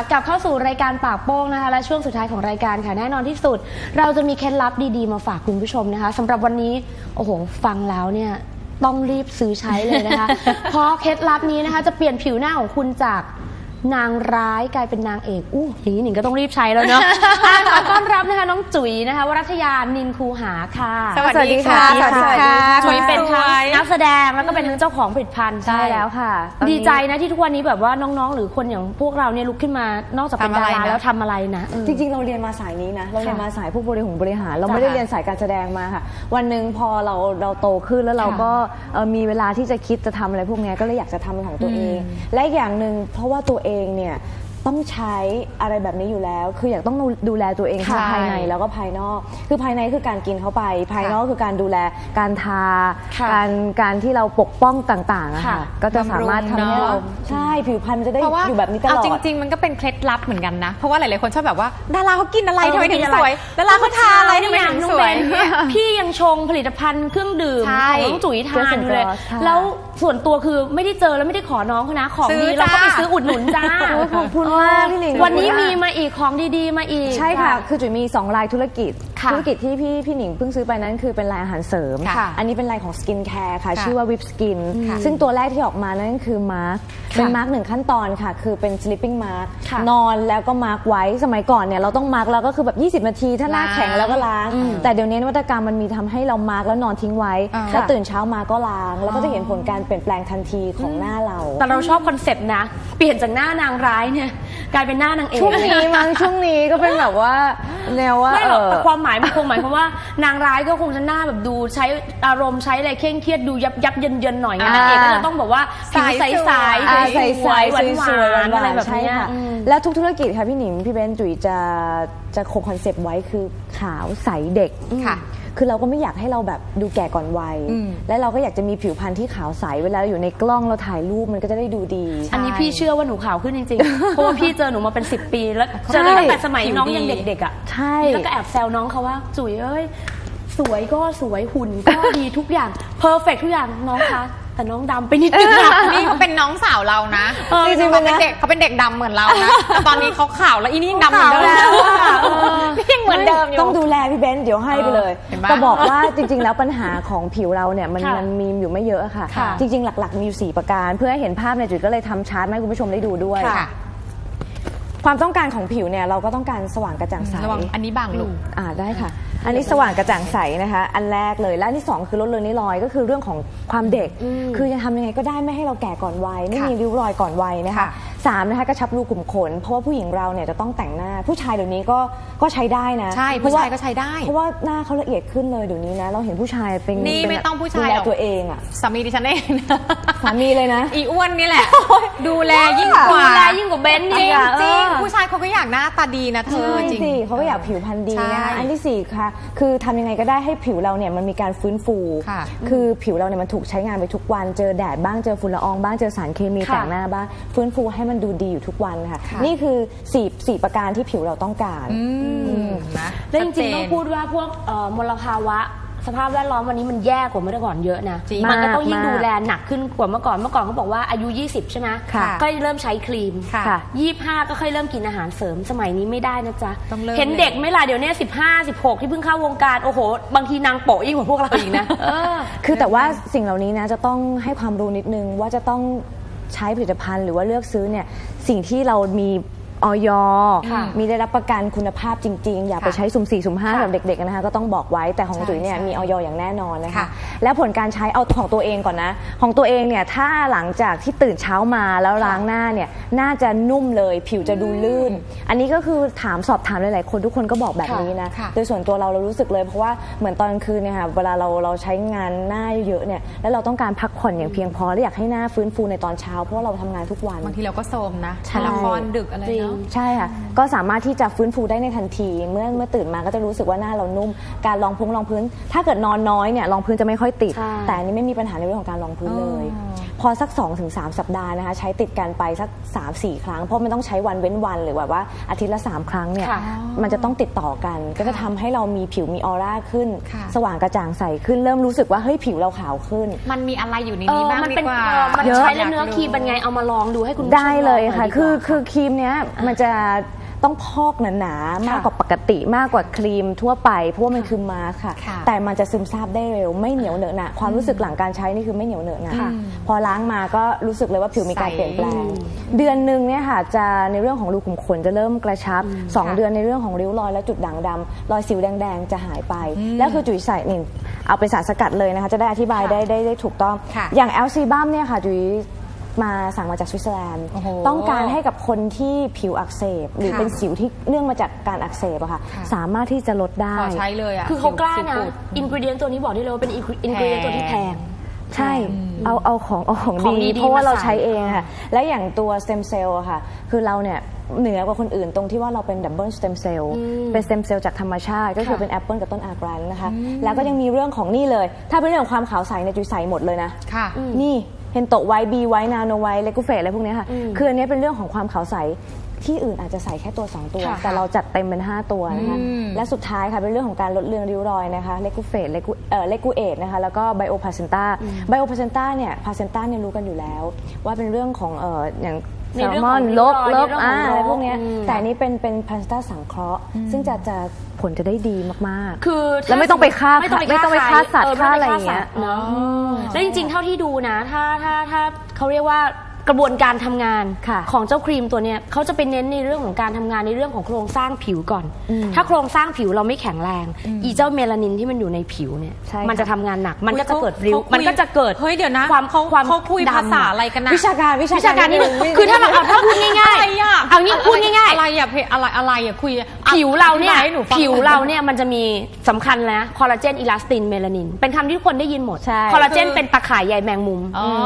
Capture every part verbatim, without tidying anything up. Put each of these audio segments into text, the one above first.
ค่ะกลับเข้าสู่รายการปากโป้งนะคะและช่วงสุดท้ายของรายการค่ะแน่นอนที่สุดเราจะมีเคล็ดลับดีๆมาฝากคุณผู้ชมนะคะสำหรับวันนี้โอ้โหฟังแล้วเนี่ยต้องรีบซื้อใช้เลยนะคะ เพราะเคล็ดลับนี้นะคะจะเปลี่ยนผิวหน้าของคุณจากนางร้ายกลายเป็นนางเอกอู้หนิงก็ต้องรีบใช้แล้วเนาะ ขอต้อนรับนะคะน้องจุ๋ยนะคะวรัฐยานินคูหาค่ะสวัสดีค่ะสวัสดีค่ะจุ๋ยเป็นทั้งนักแสดงแล้วก็เป็นทั้งเจ้าของผลิตภัณฑ์ใช่แล้วค่ะดีใจนะที่ทุกวันนี้แบบว่าน้องๆหรือคนอย่างพวกเราเนี่ยลุกขึ้นมานอกจากเป็นดาราแล้วทำอะไรนะจริงๆเราเรียนมาสายนี้นะเราเรียนมาสายผู้บริหารบริหารเราไม่ได้เรียนสายการแสดงมาค่ะวันหนึ่งพอเราเราโตขึ้นแล้วเราก็มีเวลาที่จะคิดจะทำอะไรพวกนี้ก็เลยอยากจะทำของตัวเองและอย่างหนึ่งเพราะว่าตัวเองเนี่ยต้องใช้อะไรแบบนี้อยู่แล้วคืออยากต้องดูแลตัวเองภายในแล้วก็ภายนอกคือภายในคือการกินเข้าไปภายนอกคือการดูแลการทาการการที่เราปกป้องต่างๆนะคะก็จะสามารถทำให้เราใช่ผิวพรรณจะได้อยู่แบบนี้ตลอดจริงๆมันก็เป็นเคล็ดลับเหมือนกันนะเพราะว่าหลายๆคนชอบแบบว่าดาราเขากินอะไรทำไมถึงสวยดาราเขาทาอะไรทำไมถึงสวยพี่ยังชงผลิตภัณฑ์เครื่องดื่มของน้องจุ๋ยทานอยู่เลยแล้วส่วนตัวคือไม่ได้เจอแล้วไม่ได้ขอน้องเขานะของดีเราก็ไปซื้ออุดหนุนจ้าขอบคุณมากพี่หนิงวันนี้มีมาอีกของดีๆมาอีกใช่ค่ะคือจุ๋ยมีสองรายธุรกิจธุรกิจที่พี่พี่หนิงเพิ่งซื้อไปนั้นคือเป็นรายอาหารเสริมอันนี้เป็นรายของสกินแคร์ค่ะชื่อว่าวิปสกินซึ่งตัวแรกที่ออกมานั่นคือมาร์กเป็นมาร์กหนึ่งขั้นตอนค่ะคือเป็น sleeping mask นอนแล้วก็มาร์กไว้สมัยก่อนเนี่ยเราต้องมาร์กแล้วก็คือแบบยี่สิบนาทีถ้าหน้าแข็งแล้วก็ล้างแต่เดี๋ยวนี้นวัตกรรมมันมีทำให้เรามาร์กแล้วนอนทิ้งไว้แล้วตื่นเช้ามาก็ล้างแล้วก็จะเห็นผลการเปลี่ยนแปลงทันทีของหน้าเราแต่เราชอบคอนเซ็ปต์นะเปลี่ยนจากหน้านางร้ายเนี่ยกลายเป็นหน้านางเอกช่วงนี้มั้งช่วงนี้ก็เป็นแบบว่าแนวว่าไม่หรอกแต่ความหมายมันคงหมายความว่านางร้ายก็คงจะหน้าแบบดูใช้อารมณ์ใช้อะไรเคร่งเครียดดูยับยับเยินเยินหน่อยนางเอกก็จะต้องแบบว่าผิวใสใสใสใสหวานหวานอะไรแบบนี้แล้วทุกธุรกิจค่ะพี่หนิงพี่เบนจุ๋ยจะจะคงคอนเซปต์ไว้คือขาวใสเด็กค่ะคือเราก็ไม่อยากให้เราแบบดูแก่ก่อนวัยและเราก็อยากจะมีผิวพรรณที่ขาวใสเวลาอยู่ในกล้องเราถ่ายรูปมันก็จะได้ดูดีอันนี้พี่เชื่อว่าหนูขาวขึ้นจริงๆเพราะว่าพี่เจอหนูมาเป็นสิบปีแล้วเจอตั้งแต่สมัยน้องยังเด็กๆอ่ะใช่แล้วก็แอบแซวน้องเขาว่าจุ๋ยเอ้ยสวยก็สวยหุ่นก็ดีทุกอย่างเพอร์เฟกต์ทุกอย่างน้องคะแต่น้องดำไปนิดนึงนี่เขาเป็นน้องสาวเรานะจริงๆเขาเป็นเด็กเขาเป็นเด็กดำเหมือนเรานะแต่ตอนนี้เขาขาวแล้วอีนี่ยังดำเหมือนเดิมยังเหมือนเดิมอยู่ต้องดูแลพี่เบนซ์เดี๋ยวให้ไปเลยแต่บอกว่าจริงๆแล้วปัญหาของผิวเราเนี่ยมันมีอยู่ไม่เยอะค่ะจริงๆหลักๆมีอยู่สี่ประการเพื่อให้เห็นภาพในจุดก็เลยทำชาร์ตให้คุณผู้ชมได้ดูด้วยความต้องการของผิวเนี่ยเราก็ต้องการสว่างกระจ่างใสอันนี้บางลูกอ่าได้ค่ะอันนี้สว่างกระจ่างใสนะคะอันแรกเลยและอันที่สองคือลดเลือนริ้วรอยก็คือเรื่องของความเด็กคือจะทำยังไงก็ได้ไม่ให้เราแก่ก่อนวัยไม่มีริ้วรอยก่อนวัยนะคะสามนะคะกระชับรูขุมขนเพราะว่าผู้หญิงเราเนี่ยจะต้องแต่งหน้าผู้ชายเดี๋ยวนี้ก็ก็ใช้ได้นะใช่ผู้ชายก็ใช้ได้เพราะว่าหน้าเขาละเอียดขึ้นเลยเดี๋ยวนี้นะเราเห็นผู้ชายเป็นนี่ไม่ต้องผู้ชายตัวเองอะสามีดิฉันเองสามีเลยนะอีอ้วนนี่แหละดูแลยิ่งกว่าดูแลยิ่งกว่าเบนซ์นี่จริงผู้ชายเขาก็อยากหน้าตาดีนะเธอจริงเขาก็อยากผิวพรรณดีนะคะอันที่สี่ค่ะคือทำยังไงก็ได้ให้ผิวเราเนี่ยมันมีการฟื้นฟูคือผิวเราเนี่ยมันถูกใช้งานไปทุกวันเจอแดดบ้างเจอฝุ่นละอองบ้างเจอสารเคมีแต่งหน้าบ้างฟื้นฟูให้มันดูดีอยู่ทุกวันค่ะนี่คือสี่ประการที่ผิวเราต้องการและจริงๆต้องพูดว่าพวกมลภาวะสภาพแวดล้อมวันนี้มันแย่กว่าเมื่อก่อนเยอะนะมันก็ต้องยิ่งดูแลหนักขึ้นกว่าเมื่อก่อนเมื่อก่อนเขาบอกว่าอายุยี่สิบใช่ไหมก็เริ่มใช้ครีมยี่สิบห้าก็ค่อยเริ่มกินอาหารเสริมสมัยนี้ไม่ได้นะจ๊ะเห็นเด็กไม่ล่ะเดี๋ยวนี้สิบห้า สิบหกที่เพิ่งเข้าวงการโอ้โหบางทีนางโปะยิ่งกว่าพวกเราอีกนะคือแต่ว่าสิ่งเหล่านี้นะจะต้องให้ความรู้นิดนึงว่าจะต้องใช้ผลิตภัณฑ์หรือว่าเลือกซื้อเนี่ยสิ่งที่เรามีออยมีได้รับประกันคุณภาพจริงๆอย่าไปใช้สุ่มสี่สุ่มห้าแบบเด็กๆนะคะก็ต้องบอกไว้แต่ของจุ๋ยเนี่ยมีออยอย่างแน่นอนนะคะและผลการใช้เอาของตัวเองก่อนนะของตัวเองเนี่ยถ้าหลังจากที่ตื่นเช้ามาแล้วล้างหน้าเนี่ยน่าจะนุ่มเลยผิวจะดูลื่นอันนี้ก็คือถามสอบถามหลายๆคนทุกคนก็บอกแบบนี้นะโดยส่วนตัวเราเรารู้สึกเลยเพราะว่าเหมือนตอนคืนเนี่ยค่ะเวลาเราเราใช้งานหน้าเยอะเนี่ยแล้วเราต้องการพักผ่อนอย่างเพียงพอและอยากให้หน้าฟื้นฟูในตอนเช้าเพราะเราทำงานทุกวันบางทีเราก็โทรมนะละครดึกอะไรใช่ค่ะก็สามารถที่จะฟื้นฟูได้ในทันทีเมื่อเมื่อตื่นมาก็จะรู้สึกว่าหน้าเรานุ่มการรองพื้นรองพื้นถ้าเกิดนอนน้อยเนี่ยรองพื้นจะไม่ค่อยติดแต่อันนี้ไม่มีปัญหาในเรื่องของการรองพื้นเลยพอสัก สองถึงสาม สัปดาห์นะคะใช้ติดกันไปสัก สามถึงสี่ ครั้งเพราะมันต้องใช้วันเว้นวันหรือแบบว่าอาทิตย์ละสามครั้งเนี่ยมันจะต้องติดต่อกันก็จะทำให้เรามีผิวมีออร่าขึ้นสว่างกระจ่างใสขึ้นเริ่มรู้สึกว่าเฮ้ยผิวเราขาวขึ้นมันมีอะไรอยู่ในนี้บ้างดีกว่ามันใช้แล้วเนื้อครีมเป็นไงเอามาลองดูให้คุณได้เลยค่ะคือคือครีมเนี้ย มันจะต้องพอกหนาๆมากกว่าปกติมากกว่าครีมทั่วไปเพราะว่ามันคือมาสค่ะแต่มันจะซึมซาบได้เร็วไม่เหนียวเหนอะหนะความรู้สึกหลังการใช้นี่คือไม่เหนียวเหนอะหนะพอล้างมาก็รู้สึกเลยว่าผิวมีการเปลี่ยนแปลงเดือนหนึ่งเนี่ยค่ะจะในเรื่องของรูขุมขนจะเริ่มกระชับสองเดือนในเรื่องของริ้วรอยและจุดด่างดำรอยสิวแดงๆจะหายไปแล้วคือจุ๋ยใส่นี่เอาเป็นสารสกัดเลยนะคะจะได้อธิบายได้ได้ถูกต้องอย่างแอลซีบัมเนี่ยค่ะจุ๋ยมาสั่งมาจากสวิตเซอร์แลนด์ต้องการให้กับคนที่ผิวอักเสบหรือเป็นสิวที่เนื่องมาจากการอักเสบอะค่ะสามารถที่จะลดได้ใช้เลยอะคือเขากล้านะอินกรีเดียนตัวนี้บอกได้เลยว่าเป็นอินกรีเดียนตัวที่แพงใช่เอาเอาของเอาของดีเพราะว่าเราใช้เองค่ะและอย่างตัวสเต็มเซลล์ค่ะคือเราเนี่ยเหนือกว่าคนอื่นตรงที่ว่าเราเป็นดับเบิลสเต็มเซลล์เป็นสเต็มเซลล์จากธรรมชาติก็คือเป็นแอปเปิลกับต้นอาร์กรันนะคะแล้วก็ยังมีเรื่องของนี่เลยถ้าเป็นเรื่องของความขาวใสในจุ๋ยใสหมดเลยนะนี่เฮนโตะไวท์บีไวท์นาโนไวท์เลกูเฟสอะไรพวกนี้ค่ะคืออันนี้เป็นเรื่องของความขาวใสที่อื่นอาจจะใส่แค่ตัวสองตัวแต่เราจัดเต็มเป็นห้าตัวนะคะและสุดท้ายค่ะเป็นเรื่องของการลดเลือนริ้วรอยนะคะเลกูเฟสเลกูเอ่อเลกูเอทนะคะแล้วก็ไบโอพาเซนต้าไบโอพาเซนต้าเนี่ยพาเซนต้าเนี่ยรู้กันอยู่แล้วว่าเป็นเรื่องของเอ่ออย่างแซลมอนลบลบอะไรพวกนี้แต่นี้เป็นเป็นพาสต้าสังเคราะห์ซึ่งจะจะผลจะได้ดีมากๆคือแล้วไม่ต้องไปฆ่าไม่ต้องไปฆ่าสัตว์ฆ่าอะไรอย่างเงี้ยแล้วจริงๆเท่าที่ดูนะถ้าถ้าถ้าเขาเรียกว่ากระบวนการทำงานของเจ้าครีมตัวนี้เขาจะไปเน้นในเรื่องของการทำงานในเรื่องของโครงสร้างผิวก่อนถ้าโครงสร้างผิวเราไม่แข็งแรงอีเจ้าเมลานินที่มันอยู่ในผิวเนี่ยมันจะทำงานหนักมันก็จะเกิดริ้วมันก็จะเกิดเฮ้ยเดี๋ยวนะความเขาความเขาคุยภาษาอะไรกันนะวิชาการวิชาการนี่คือถ้าเราเอาถ้าพูดง่ายๆเอางี้พูดง่ายๆอะไรอย่าเพอะไรอะไรอย่าคุยผิวเราเนี่ยผิวเราเนี่ยมันจะมีสำคัญนะคอลลาเจนอิลาสตินเมลานินเป็นคำที่ทุกคนได้ยินหมดคอลลาเจนเป็นตะข่ายใยแมงมุม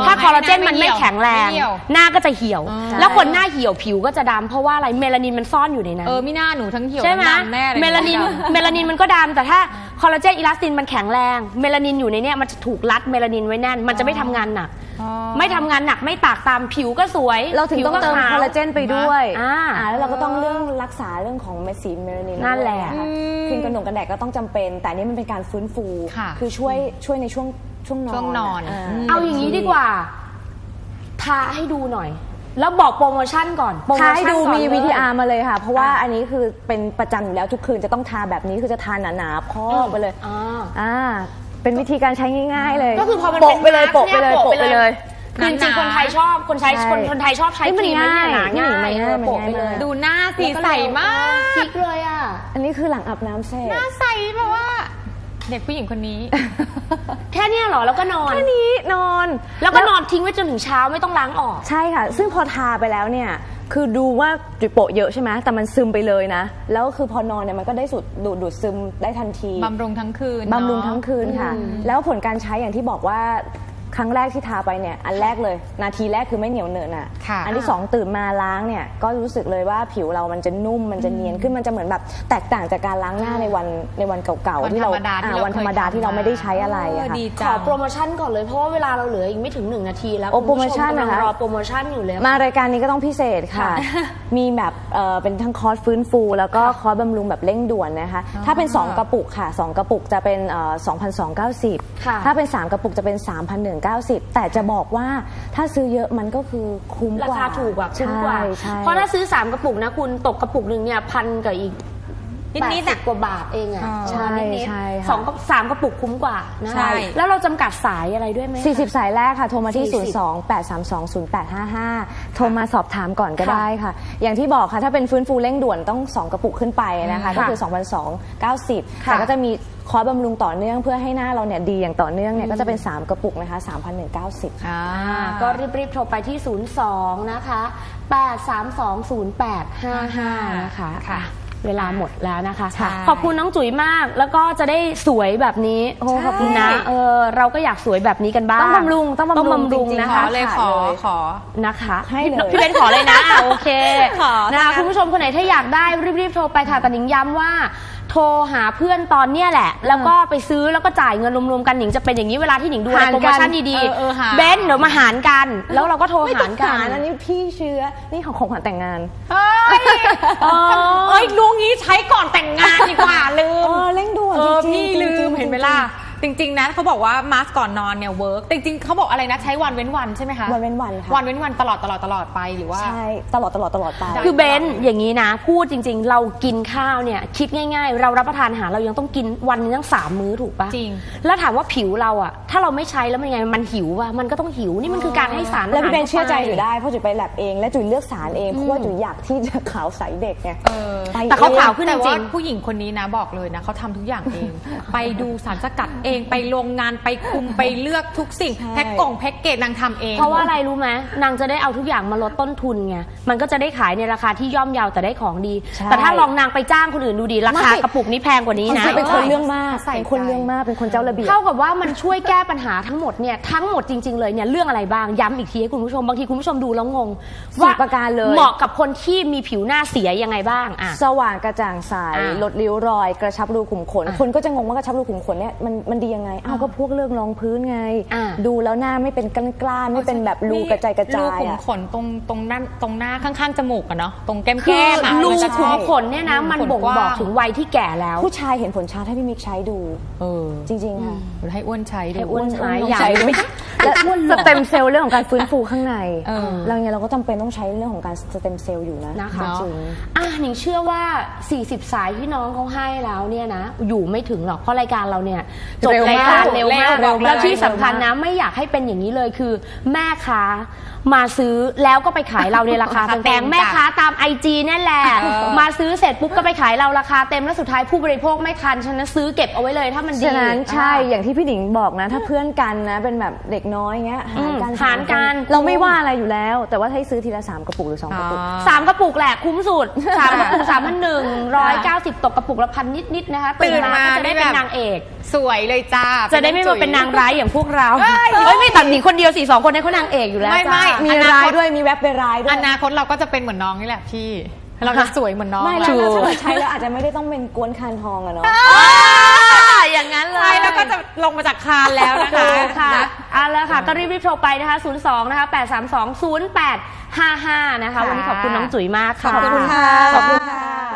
ถ้าคอลลาเจนมันไม่แข็งแรงหน้าก็จะเหี่ยวแล้วคนหน้าเหี่ยวผิวก็จะดำเพราะว่าอะไรเมลานินมันซ่อนอยู่ในนั้นเออไม่น่าหนูทั้งเหี่ยวใช่ไหมเมลานินเมลานินมันก็ดำแต่ถ้าคอลลาเจนอิลาสตินมันแข็งแรงเมลานินอยู่ในนี้มันจะถูกรัดเมลานินไว้แน่นมันจะไม่ทำงานหนักไม่ทำงานหนักไม่ตากตามผิวก็สวยเราถึงต้องเติมคอลลาเจนไปด้วยแล้วเราก็ต้องเรื่องรักษาเรื่องของเม็ดสีเมลานินนั่นแหละครีมกันหนุ่มกันแดดก็ต้องจำเป็นแต่นี่มันเป็นการฟื้นฟูคือช่วยช่วยในช่วงช่วงนอนเอาอย่างนี้ดีกว่าทาให้ดูหน่อยแล้วบอกโปรโมชั่นก่อนทาให้ดูมี วี ที อาร์ มาเลยค่ะเพราะว่าอันนี้คือเป็นประจำอยู่แล้วทุกคืนจะต้องทาแบบนี้คือจะทาหนาๆพอกไปเลยอ่าเป็นวิธีการใช้ง่ายๆเลยก็คือพอมันเป็นไปเลยโปะไปเลยโปะไปเลยจริงๆคนไทยชอบคนใช้คนคนไทยชอบใช้ครีมง่ายง่ายง่ายโปะไปเลยดูหน้าสีใสมากซิกเลยอ่ะอันนี้คือหลังอาบน้ำเสร็จหน้าใสแบบว่าเด็กผู้หญิงคนนี้แค่นี้หรอแล้วก็นอนแค่นี้นอนแล้วก็นอนทิ้งไว้จนถึงเช้าไม่ต้องล้างออกใช่ค่ะซึ่งพอทาไปแล้วเนี่ยคือดูว่าจุดโปะเยอะใช่ไหมแต่มันซึมไปเลยนะแล้วคือพอนอนเนี่ยมันก็ได้สูดดูดซึมได้ทันทีบำรุงทั้งคืนบำรุงทั้งคืนค่ะแล้วผลการใช้อย่างที่บอกว่าครั้งแรกที่ทาไปเนี่ยอันแรกเลยนาทีแรกคือไม่เหนียวเหนอะหนะอันที่สองตื่นมาล้างเนี่ยก็รู้สึกเลยว่าผิวเรามันจะนุ่มมันจะเนียนขึ้นมันจะเหมือนแบบแตกต่างจากการล้างหน้าในวันในวันเก่าๆที่เราวันธรรมดาที่เราไม่ได้ใช้อะไรขอโปรโมชั่นก่อนเลยเพราะว่าเวลาเราเหลืออีกไม่ถึงหนึ่งนาทีแล้วโปรโมชั่นนะคะรอโปรโมชั่นอยู่เลยมารายการนี้ก็ต้องพิเศษค่ะมีแบบเป็นทั้งคอร์สฟื้นฟูแล้วก็คอร์สบำรุงแบบเร่งด่วนนะคะถ้าเป็นสองกระปุกค่ะสองกระปุกจะเป็น สองพันสองร้อยเก้าสิบ ถ้าเป็นสามกระปุกจะเป็น สามพันหนึ่งร้อยเก้าสิบแต่จะบอกว่าถ้าซื้อเยอะมันก็คือคุ้มกว่าราคาถูกกว่าคุ้มกว่าเพราะถ้าซื้อสามกระปุกนะคุณตกกระปุกหนึ่งเนี่ยพันกับอีกนิดนิดกว่าบาทเองอ่ะใช่ใช่สองกับสามกระปุกคุ้มกว่านะแล้วเราจำกัดสายอะไรด้วยไหมสี่สิบสายแรกค่ะโทรมาที่ศูนย์ สอง แปด สาม สอง ศูนย์ แปด ห้า ห้าโทรมาสอบถามก่อนก็ได้ค่ะอย่างที่บอกค่ะถ้าเป็นฟื้นฟูเร่งด่วนต้องสองกระปุกขึ้นไปนะคะก็คือ สองพันสองร้อยเก้าสิบ แต่ก็จะมีคอร์สบำรุงต่อเนื่องเพื่อให้หน้าเราเนี่ยดีอย่างต่อเนื่องเนี่ยก็จะเป็นสามกระปุกนะคะ สามพันหนึ่งร้อยเก้าสิบ อ่าก็รีบๆโทรไปที่ศูนย์ สองนะคะแปด สาม สอง ศูนย์ แปด ห้า ห้านะคะค่ะเวลาหมดแล้วนะคะขอบคุณน้องจุ๋ยมากแล้วก็จะได้สวยแบบนี้โอ้ขอบคุณนะเออเราก็อยากสวยแบบนี้กันบ้างต้องบำรุงต้องบำรุงนะคะเลยขอขอนะคะให้พี่เบนขอเลยนะโอเคนะคุณผู้ชมคนไหนถ้าอยากได้รีบๆโทรไปค่ะแต่หนิงย้ำว่าโทรหาเพื่อนตอนเนี้ยแหละแล้วก็ไปซื้อแล้วก็จ่ายเงินรวมๆกันหนิงจะเป็นอย่างนี้เวลาที่หนิงดูโปรโมชั่นดีๆเบนเดี๋ยวมาหารกันแล้วเราก็โทรหารกันอันนี้พี่เชื้อนี่ของของขวัญแต่งงานเอ้ยรู้งี้ใช้ก่อนแต่งงานดีกว่าลืมเร่งด่วนจริงๆลืมเห็นไหมล่ะ จริงๆนะเขาบอกว่ามาสก์ก่อนนอนเนี่ยเวิร์กจริงๆเขาบอกอะไรนะใช้วันเว้นวันใช่ไหมคะวันเว้นวันค่ะวันเว้นวันตลอดตลอดตลอดไปหรือว่าใช่ตลอดตลอดตลอดไปคือเบนอย่างนี้นะพูดจริงๆเรากินข้าวเนี่ยคิดง่ายๆเรารับประทานอาหารเรายังต้องกินวันนึงตั้งสามมื้อถูกปะจริงแล้วถามว่าผิวเราอะถ้าเราไม่ใช้แล้วมันยังไงมันหิวอะมันก็ต้องหิวนี่มันคือการให้สารแล้วพี่เบนเชื่อใจจุ๋ยได้เพราะจุ๋ยไปแลบเองและจุ๋ยเลือกสารเองเพราะว่าจุ๋ยอยากที่จะขาวใสเด็กไงแต่เขาขาวขึ้นจริงผู้หญิงคนนี้นะบอกเลยนะเขาทำทุกอย่างเองไปดูสารสกัดเองไปโรงงานไปคุมไปเลือกทุกสิ่งแพ็คกล่องแพ็คเกจนางทำเองเพราะว่าอะไรรู้ไหมนางจะได้เอาทุกอย่างมาลดต้นทุนไงมันก็จะได้ขายในราคาที่ย่อมเยาแต่ได้ของดีแต่ถ้าลองนางไปจ้างคนอื่นดูดีราคากระปุกนี้แพงกว่านี้นะเป็นคนเรื่องมากใส่คนเรื่องมากเป็นคนเจ้าระเบียบเท่ากับว่ามันช่วยแก้ปัญหาทั้งหมดเนี่ยทั้งหมดจริงๆเลยเนี่ยเรื่องอะไรบ้างย้ำอีกทีให้คุณผู้ชมบางทีคุณผู้ชมดูแล้วงงว่าประการเลยเหมาะกับคนที่มีผิวหน้าเสียยังไงบ้างอะสว่างกระจ่างใสลดริ้วรอยกระชับรูขุมขนคนก็จะงงว่ากระชับรูขุมขนเนี่ยมันมันดียังไงอ้าวก็พวกเรื่องรองพื้นไงดูแล้วหน้าไม่เป็นกล้านๆไม่เป็นแบบรูกระจายกระจายรูขุมขนตรงตรงนั่นตรงหน้าข้างๆจมูกอะเนาะตรงแก้มแก้มรูขุมขนเนี่ยนะมันบ่งบอกถึงวัยที่แก่แล้วผู้ชายเห็นผลชัดให้พี่มิกใช้ดูเออจริงๆค่ะให้อ้วนใช้ให้อ้วนใช้ใหญ่ไม่และอ้วนสเต็มเซลล์เรื่องของการฟื้นฟูข้างในเราเนี่ยเราก็จำเป็นต้องใช้เรื่องของการสเต็มเซลล์อยู่นะนะคะอ่ะหนิงเชื่อว่าสี่สิบสายที่น้องเขาให้แล้วเนี่ยนะอยู่ไม่ถึงหรอกเพราะรายการเราเนี่ยจบรายการเร็วมากแล้วที่สำคัญนะไม่อยากให้เป็นอย่างนี้เลยคือแม่ค้ามาซื้อแล้วก็ไปขายเราในราคาแพงแม่ค้าตาม ไอ จี นั่นแหละมาซื้อเสร็จปุ๊บก็ไปขายเราราคาเต็มแล้วสุดท้ายผู้บริโภคไม่ทันฉะนั้นซื้อเก็บเอาไว้เลยถ้ามันดีฉะนั้นใช่อย่างที่พี่หนิงบอกนะถ้าเพื่อนกันนะเป็นแบบเด็กน้อยเงี้ยหารกันเราไม่ว่าอะไรอยู่แล้วแต่ว่าให้ซื้อทีละสามกระปุกหรือสองกระปุกสามกระปุกแหละคุ้มสุดสามกระปุก สามพันหนึ่งร้อยเก้าสิบ ตกกระปุกละพันนิดๆนะคะตื่นมาก็จะได้เป็นนางเอกสวยเลยจ้าจะได้ไม่มาเป็นนางร้ายอย่างพวกเราเฮ้ยไม่ตัดหนิงคนเดียวสิสองคนนี้เขานางเอกอยู่แล้วจ้ามีร้ายด้วยมีแวบไปร้ายด้วยอนาคตเราก็จะเป็นเหมือนน้องนี่แหละพี่เราจะสวยเหมือนน้องไม่แล้วถ้าเกิดใช้แล้วอาจจะไม่ได้ต้องเป็นกวนคานทองอะเนาะอย่างนั้นเลยใช่แล้วก็จะลงมาจากคานแล้วนะคะค่ะเอาละค่ะก็รีบรีบโทรไปนะคะศูนย์สองนะคะแปดสามสอง ศูนย์แปดห้าห้านะคะวันนี้ขอบคุณน้องจุ๋ยมากค่ะขอบคุณค่ะขอบคุณค่ะ